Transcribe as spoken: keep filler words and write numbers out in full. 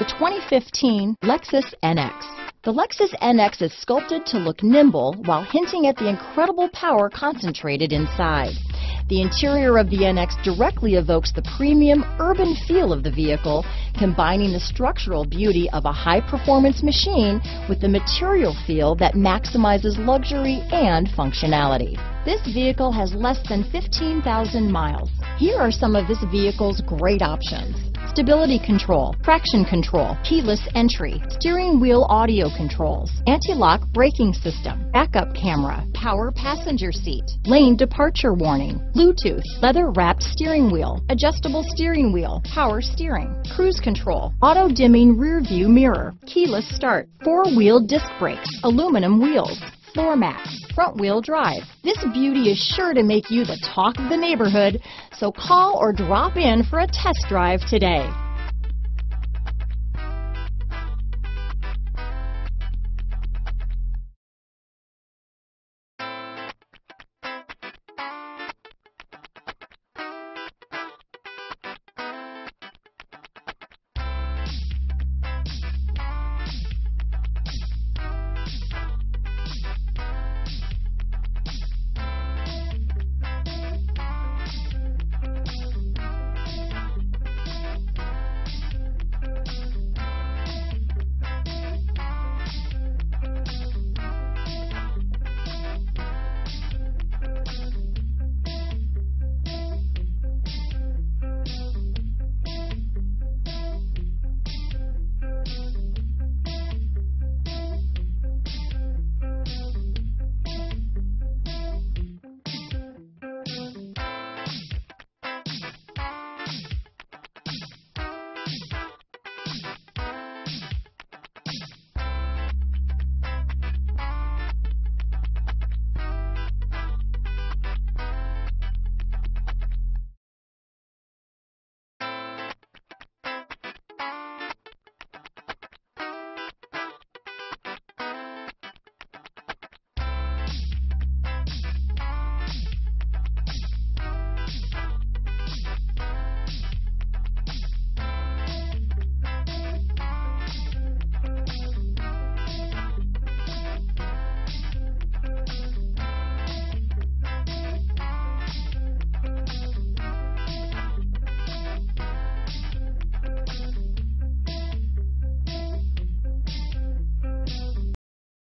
The twenty fifteen Lexus N X. The Lexus N X is sculpted to look nimble while hinting at the incredible power concentrated inside. The interior of the N X directly evokes the premium urban feel of the vehicle, combining the structural beauty of a high-performance machine with the material feel that maximizes luxury and functionality. This vehicle has less than fifteen thousand miles. Here are some of this vehicle's great options: stability control, traction control, keyless entry, steering wheel audio controls, anti-lock braking system, backup camera, power passenger seat, lane departure warning, Bluetooth, leather-wrapped steering wheel, adjustable steering wheel, power steering, cruise control, auto-dimming rear-view mirror, keyless start, four-wheel disc brakes, aluminum wheels, floor mats, front-wheel drive. This beauty is sure to make you the talk of the neighborhood, so call or drop in for a test drive today.